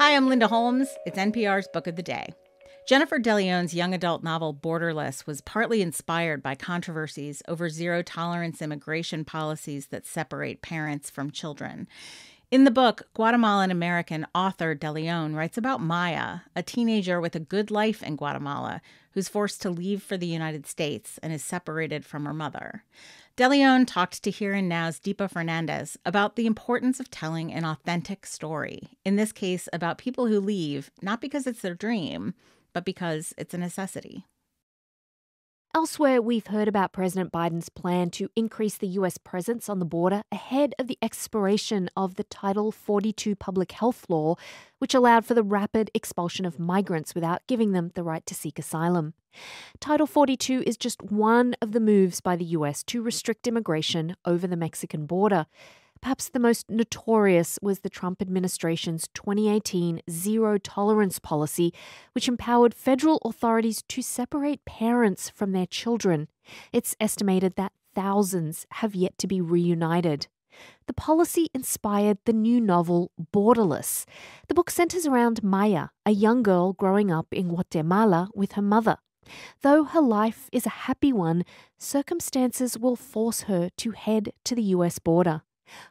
Hi, I'm Linda Holmes. It's NPR's Book of the Day. Jennifer De Leon's young adult novel Borderless was partly inspired by controversies over zero-tolerance immigration policies that separate parents from children. In the book, Guatemalan-American author De Leon writes about Maya, a teenager with a good life in Guatemala, who's forced to leave for the United States and is separated from her mother. De Leon talked to Here and Now's Deepa Fernandes about the importance of telling an authentic story, in this case about people who leave, not because it's their dream, but because it's a necessity. Elsewhere, we've heard about President Biden's plan to increase the U.S. presence on the border ahead of the expiration of the Title 42 public health law, which allowed for the rapid expulsion of migrants without giving them the right to seek asylum. Title 42 is just one of the moves by the U.S. to restrict immigration over the Mexican border. Perhaps the most notorious was the Trump administration's 2018 zero-tolerance policy, which empowered federal authorities to separate parents from their children. It's estimated that thousands have yet to be reunited. The policy inspired the new novel Borderless. The book centers around Maya, a young girl growing up in Guatemala with her mother. Though her life is a happy one, circumstances will force her to head to the U.S. border.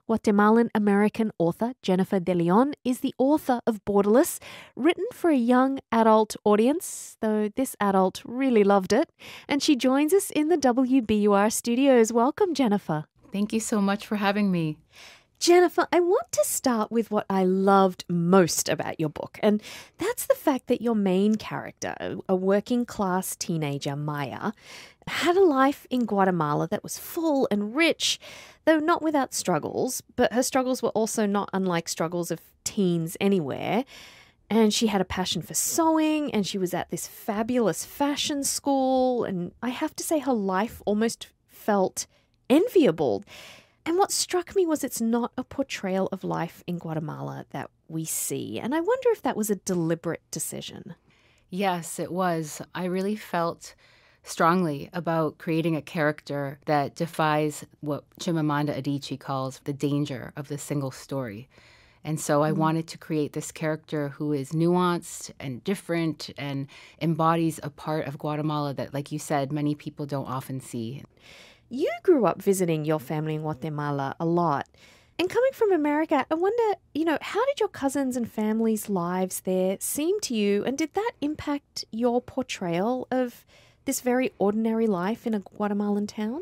Guatemalan-American author Jennifer De Leon is the author of Borderless, written for a young adult audience, though this adult really loved it, and she joins us in the WBUR studios. Welcome, Jennifer. Thank you so much for having me. Jennifer, I want to start with what I loved most about your book, and that's the fact that your main character, a working-class teenager, Maya, had a life in Guatemala that was full and rich, though not without struggles, but her struggles were also not unlike struggles of teens anywhere. And she had a passion for sewing, and she was at this fabulous fashion school, and I have to say her life almost felt enviable. And what struck me was it's not a portrayal of life in Guatemala that we see. And I wonder if that was a deliberate decision. Yes, it was. I really felt strongly about creating a character that defies what Chimamanda Adichie calls the danger of the single story. And so I wanted to create this character who is nuanced and different and embodies a part of Guatemala that, like you said, many people don't often see. You grew up visiting your family in Guatemala a lot. And coming from America, I wonder, how did your cousins and family's lives there seem to you? And did that impact your portrayal of this very ordinary life in a Guatemalan town?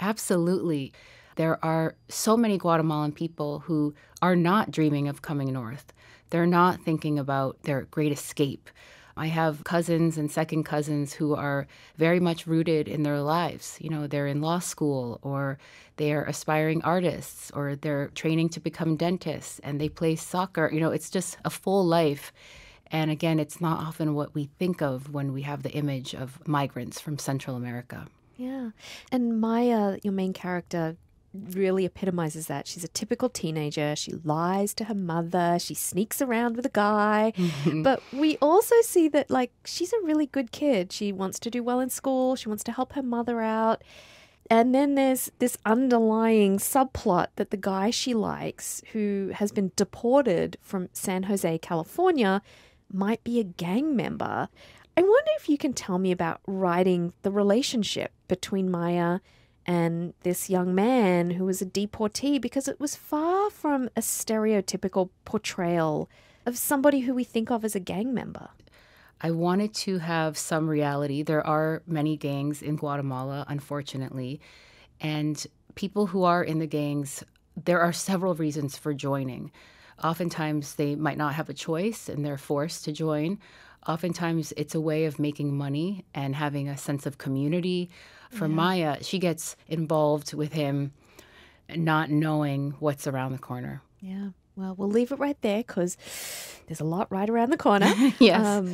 Absolutely. There are so many Guatemalan people who are not dreaming of coming north. They're not thinking about their great escape. I have cousins and second cousins who are very much rooted in their lives. They're in law school, or they're aspiring artists, or they're training to become dentists, and they play soccer. It's just a full life. And again, it's not often what we think of when we have the image of migrants from Central America. Yeah. And Maya, your main character, really epitomizes that. She's a typical teenager. She lies to her mother. She sneaks around with a guy. But we also see that, she's a really good kid. She wants to do well in school. She wants to help her mother out. And then there's this underlying subplot that the guy she likes, who has been deported from San Jose, California, might be a gang member. I wonder if you can tell me about writing the relationship between Maya and this young man who was a deportee, because it was far from a stereotypical portrayal of somebody who we think of as a gang member. I wanted to have some reality. There are many gangs in Guatemala, unfortunately, and people who are in the gangs, there are several reasons for joining. Oftentimes, they might not have a choice and they're forced to join. Oftentimes, it's a way of making money and having a sense of community. For Maya, she gets involved with him not knowing what's around the corner. Yeah. Well, we'll leave it right there because there's a lot right around the corner. Yes.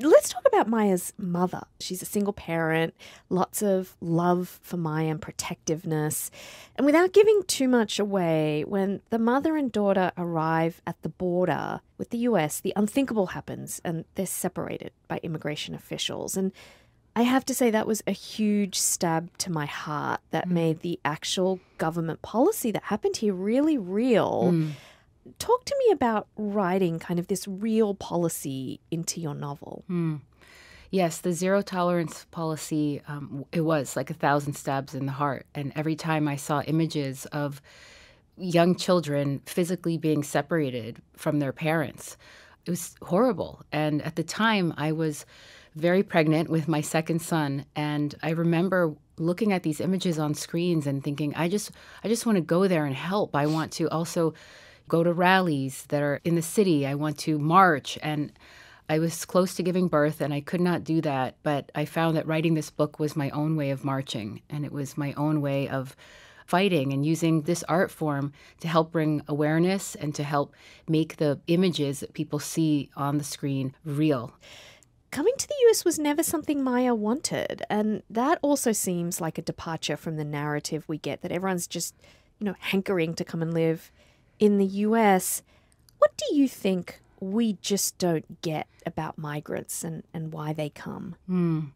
Let's talk about Maya's mother. She's a single parent, lots of love for Maya and protectiveness. And without giving too much away, when the mother and daughter arrive at the border with the U.S., the unthinkable happens and they're separated by immigration officials. And I have to say that was a huge stab to my heart that made the actual government policy that happened here really real. talk to me about writing kind of this real policy into your novel. Yes, the zero tolerance policy, it was like 1,000 stabs in the heart. And every time I saw images of young children physically being separated from their parents, it was horrible. And at the time, I was very pregnant with my second son. And I remember looking at these images on screens and thinking, I just want to go there and help. I want to also go to rallies that are in the city. I want to march. And I was close to giving birth and I could not do that, but I found that writing this book was my own way of marching, and it was my own way of fighting and using this art form to help bring awareness and to help make the images that people see on the screen real. Coming to the US was never something Maya wanted, and that also seems like a departure from the narrative we get that everyone's just, you know, hankering to come and live in the US. What do you think we just don't get about migrants and why they come?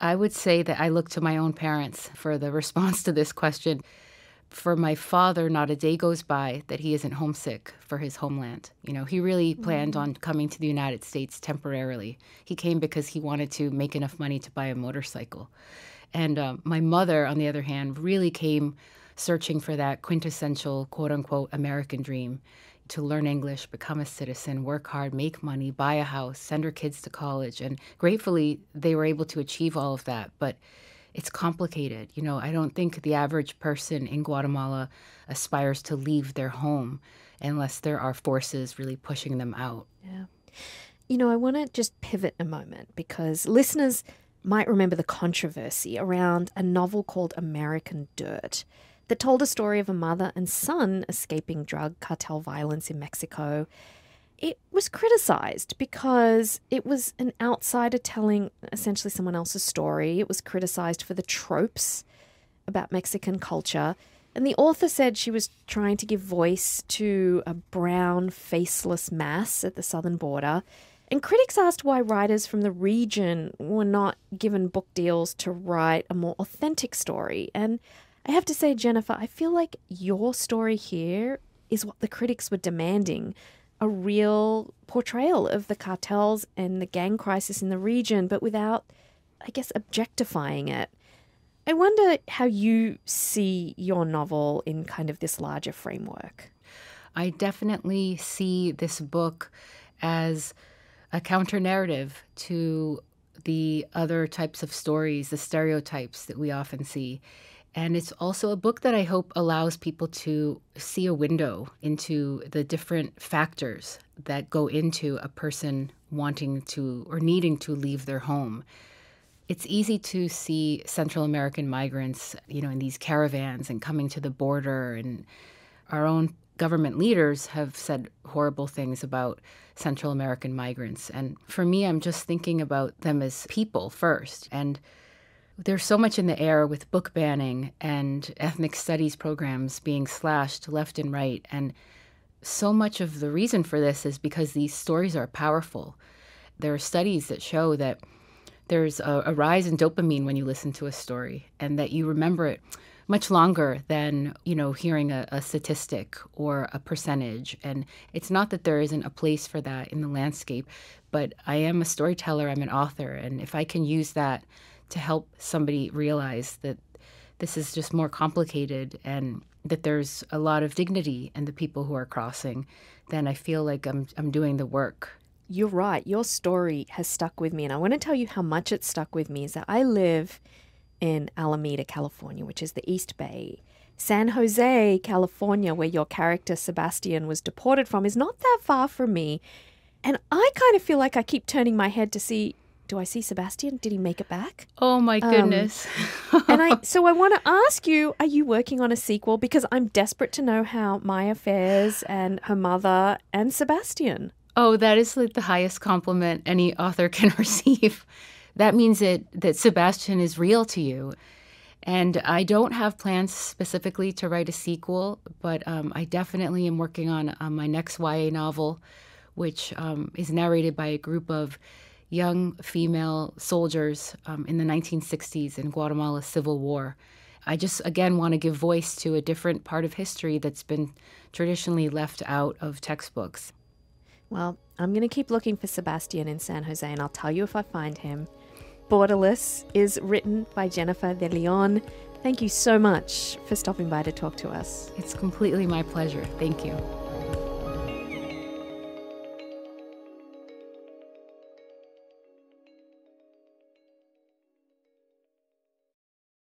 I would say that I look to my own parents for the response to this question. For my father, not a day goes by that he isn't homesick for his homeland. You know, he really planned on coming to the United States temporarily. He came because he wanted to make enough money to buy a motorcycle. And my mother, on the other hand, really came searching for that quintessential, quote-unquote, American dream. To learn English, become a citizen, work hard, make money, buy a house, send her kids to college. And gratefully, they were able to achieve all of that. But it's complicated. You know, I don't think the average person in Guatemala aspires to leave their home unless there are forces really pushing them out. Yeah. You know, I want to just pivot a moment because listeners might remember the controversy around a novel called American Dirt that told a story of a mother and son escaping drug cartel violence in Mexico. It was criticized because it was an outsider telling essentially someone else's story. It was criticized for the tropes about Mexican culture. And the author said she was trying to give voice to a brown, faceless mass at the southern border. And critics asked why writers from the region were not given book deals to write a more authentic story. And I have to say, Jennifer, I feel like your story here is what the critics were demanding, a real portrayal of the cartels and the gang crisis in the region, but without, I guess, objectifying it. I wonder how you see your novel in kind of this larger framework. I definitely see this book as a counter-narrative to the other types of stories, the stereotypes that we often see. And it's also a book that I hope allows people to see a window into the different factors that go into a person wanting to or needing to leave their home. It's easy to see Central American migrants, you know, in these caravans and coming to the border. And our own government leaders have said horrible things about Central American migrants. And for me, I'm just thinking about them as people first. And there's so much in the air with book banning and ethnic studies programs being slashed left and right. And so much of the reason for this is because these stories are powerful. There are studies that show that there's a rise in dopamine when you listen to a story and that you remember it much longer than, you know, hearing a statistic or a percentage. And it's not that there isn't a place for that in the landscape, but I am a storyteller, I'm an author, and if I can use that to help somebody realize that this is just more complicated and that there's a lot of dignity in the people who are crossing, then I feel like I'm doing the work. You're right. Your story has stuck with me. And I want to tell you how much it stuck with me is that I live in Alameda, California, which is the East Bay. San Jose, California, where your character Sebastian was deported from, is not that far from me. And I kind of feel like I keep turning my head to see, do I see Sebastian? Did he make it back? Oh, my goodness. So I want to ask you, are you working on a sequel? Because I'm desperate to know how Maya fares and her mother and Sebastian. Oh, that is like the highest compliment any author can receive. That means that Sebastian is real to you. And I don't have plans specifically to write a sequel, but I definitely am working on my next YA novel, which is narrated by a group of young female soldiers in the 1960s in Guatemala's Civil War. I just, again, want to give voice to a different part of history that's been traditionally left out of textbooks. Well, I'm going to keep looking for Sebastian in San Jose, and I'll tell you if I find him. Borderless is written by Jennifer De Leon. Thank you so much for stopping by to talk to us. It's completely my pleasure. Thank you.